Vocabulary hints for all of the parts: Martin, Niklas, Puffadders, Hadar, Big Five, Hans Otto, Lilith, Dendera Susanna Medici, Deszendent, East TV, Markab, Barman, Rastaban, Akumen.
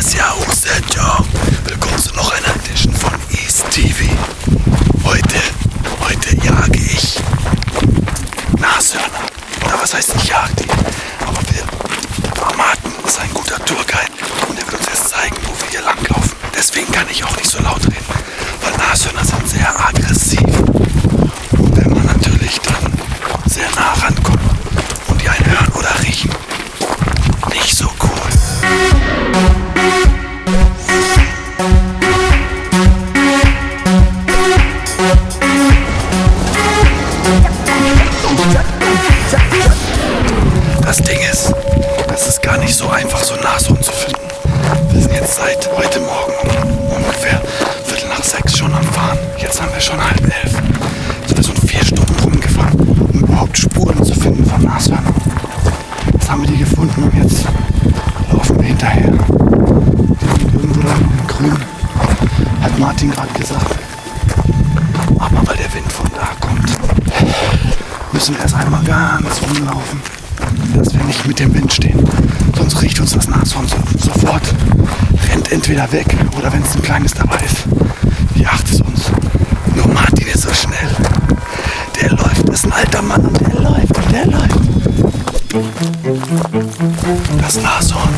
ist ja auch sein Job. Willkommen zu noch einer Edition von East TV. Heute jage ich Nashörner. Oder was heißt, ich jage die? Aber Martin ist ein guter Tourguide und er wird uns jetzt zeigen, wo wir hier langlaufen. Deswegen kann ich auch nicht so laut reden, weil Nashörner sind sehr aggressiv. Und wenn man natürlich dann sehr nah rankommt und die einen hören oder riechen, nicht so cool. Das Ding ist, es ist gar nicht so einfach, so Nashorn zu finden. Wir sind jetzt seit heute Morgen ungefähr 5:45 schon am Fahren. Jetzt haben wir schon 10:30. Sind wir so 4 Stunden rumgefahren, um überhaupt Spuren zu finden von Nashörnern. Jetzt haben wir die gefunden und jetzt laufen wir hinterher. Irgendwo da im Grün, hat Martin gerade gesagt. Aber weil der Wind von da kommt, müssen wir erst einmal ganz rumlaufen, dass wir nicht mit dem Wind stehen. Sonst riecht uns das Nashorn sofort, rennt entweder weg oder wenn es ein kleines dabei ist, jagt es uns. Nur Martin ist so schnell. Der läuft, ist ein alter Mann und der läuft. Das Nashorn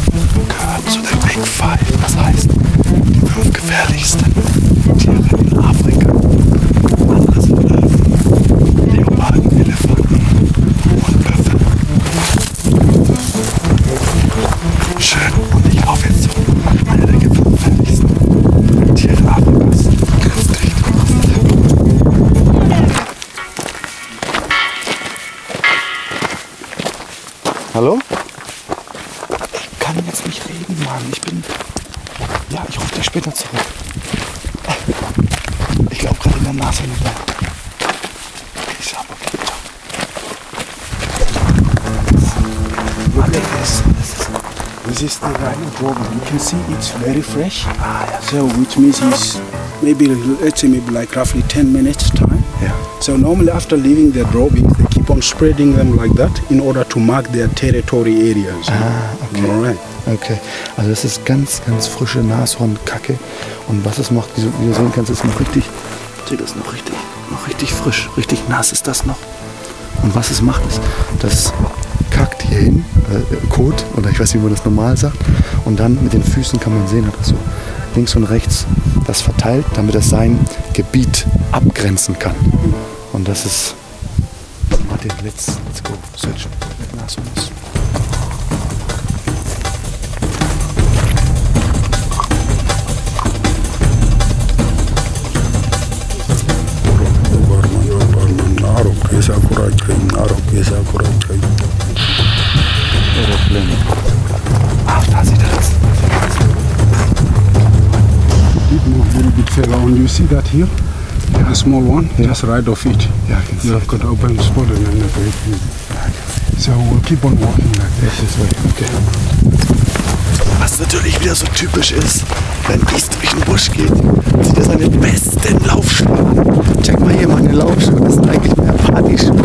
gehört zu den Big Five, das heißt die 5 gefährlichsten Tiere in Afrika. Andere sind Löwen, Leoparden, Elefanten und Büffel. Schön, und ich laufe jetzt zu einer der gefährlichsten Tiere Afrikas. Hallo? Ich kann jetzt nicht reden, Mann. Ja, ich rufe dich später zurück. Ich laufe gerade in der Nase mit mir. Ich habe okay. This is the Rhino Drover. You can see it's very fresh. So which means it's maybe, let's say maybe like roughly 10 minutes time. Yeah. So normally after leaving the droppings, they keep on spreading them like that in order to mark their territory areas. Okay. Alright. Okay. Also das ist ganz frische Nashornkacke. Und was es macht, wie du sehen kannst, ist noch richtig. Seht ihr das noch richtig frisch, richtig nass ist das noch. Und was es macht, ist, das kackt hier hin, Kot, oder ich weiß nicht, wie man das normal sagt. Und dann mit den Füßen kann man sehen, hat das so links und rechts das verteilt, damit das sein Gebiet abgrenzen kann. Und das ist. Warte, let's go search mit Nashorn. Ach, da sieht er das. Further on, you see that here? Yeah. The small one, yeah. Just right off it. Yeah, I can see. You have got open spot and then very easy. So we'll keep on walking like this. This way. Okay. Was natürlich wieder so typisch ist, wenn dies durch den Busch geht, sieht er seine besten Laufschuhe an. Check mal hier meine Laufschuhe, das sind eigentlich mehr Partyschuhe.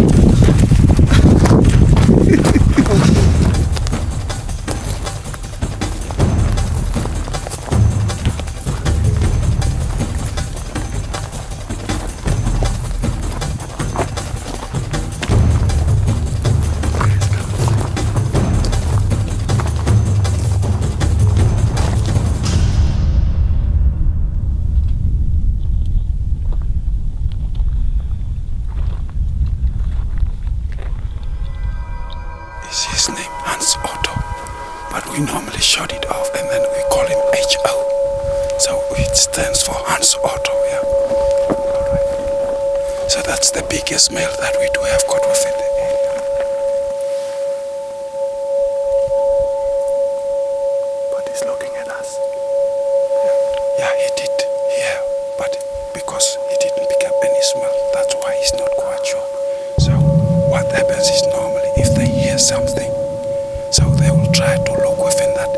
It's his name, Hans Otto, but we normally shut it off and then we call him H.O. So it stands for Hans Otto, yeah. Alright. So that's the biggest male that we do have got within the area. But he's looking at us. Yeah, he did, yeah, but because he didn't pick up any smell, that's why he's not quite sure. So what happens is normally, something, so they will try to look within that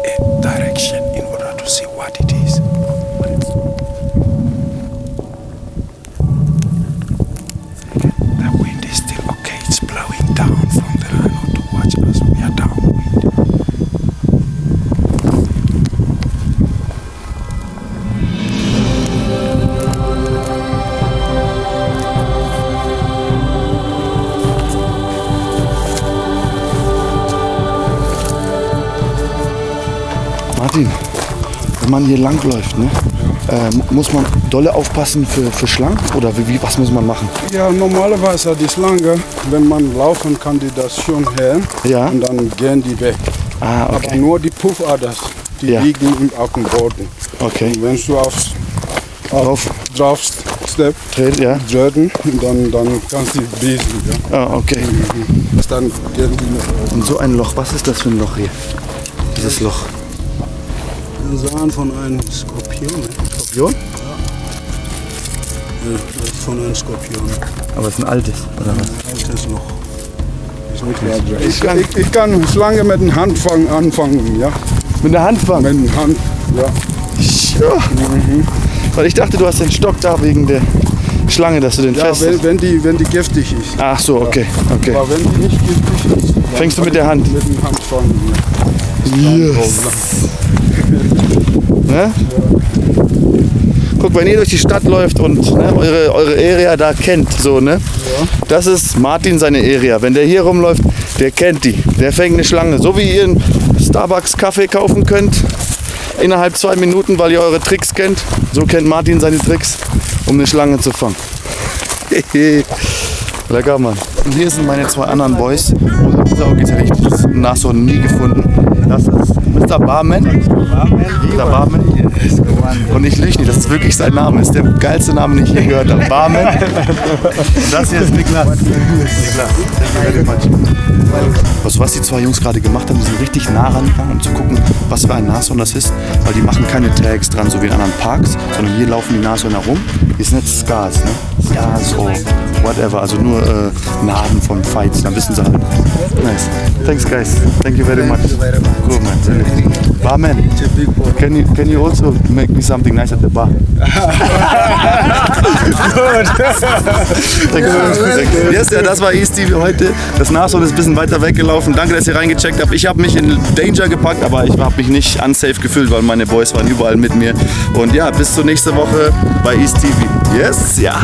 direction in order to see what it is. The wind is still okay, it's blowing down from the Rhino towards us. We are downwind. Martin, wenn man hier langläuft, ne, muss man dolle aufpassen für Schlangen oder was muss man machen? Ja, normalerweise die Schlange, wenn man laufen kann, die das schon her, ja, und dann gehen die weg. Ah, okay. Aber nur die Puffadders, die, ja, liegen auf dem Boden. Okay. Und wenn du drauf trittst, ja, dann kannst du besen. Ja. Ah, okay. Und dann gehen die. Und so ein Loch, was ist das für ein Loch hier? Dieses Loch. Ein Sahn von einem Skorpion. Skorpion? Ja. Das ist von einem Skorpion. Aber es ist ein altes, oder was? Ein altes Loch. Ich kann Schlange mit der Hand anfangen, ja. Mit der Hand fangen? Mit der Hand, ja. Ja. Mhm. Weil ich dachte, du hast den Stock da wegen der Schlange, dass du den festmachst. Wenn die giftig ist. Ach so, okay. Okay. Aber wenn die nicht giftig ist, fängst du mit der Hand? Mit der Hand fangen, ja. Yes. Ne? Ja. Guck, wenn ihr durch die Stadt läuft und, ne, eure Area da kennt, so, ne? Ja. Das ist Martin seine Area. Wenn der hier rumläuft, der kennt die. Der fängt eine Schlange. So wie ihr einen Starbucks-Kaffee kaufen könnt, innerhalb 2 Minuten, weil ihr eure Tricks kennt. So kennt Martin seine Tricks, um eine Schlange zu fangen. Lecker, Mann. Und hier sind meine 2 anderen Boys. Und dieser August hätte ich das nach so nie gefunden. Das ist Mr. Barman. Mr. Barman. Und ich lüge nicht, das ist wirklich sein Name. Das ist der geilste Name, den ich je gehört habe. Barman. Und das hier ist Niklas. Also was die 2 Jungs gerade gemacht haben, die sind richtig nah rangegangen, um zu gucken, was für ein Nashorn das ist. Weil die machen keine Tags dran, so wie in anderen Parks, sondern hier laufen die Nashörner rum. Hier sind jetzt Scars, ne? Scars, oh, whatever. Also nur Narben von Fights, dann wissen sie halt. Nice. Thanks, guys. Thank you very much. Cool, man. Barman, can you also make me something nice at the bar? Good. Thank you. Yes, ja, das war East TV heute. Das Nashorn ist ein bisschen weiter weggelaufen. Danke, dass ihr reingecheckt habt. Ich habe mich in Danger gepackt, aber ich habe mich nicht unsafe gefühlt, weil meine Boys waren überall mit mir. Und ja, bis zur nächsten Woche bei East TV. Yes, ja.